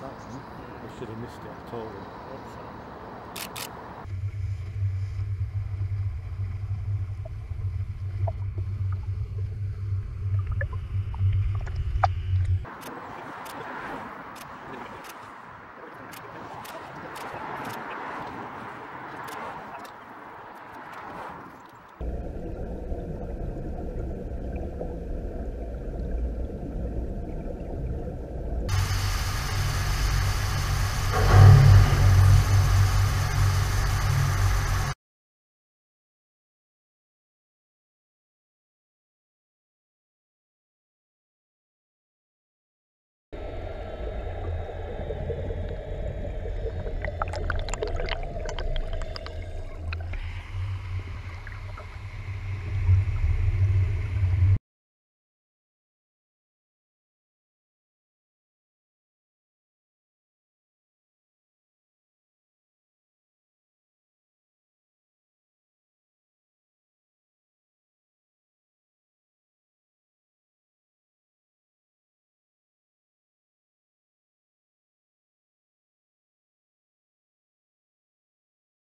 That one. I should have missed it, I told him.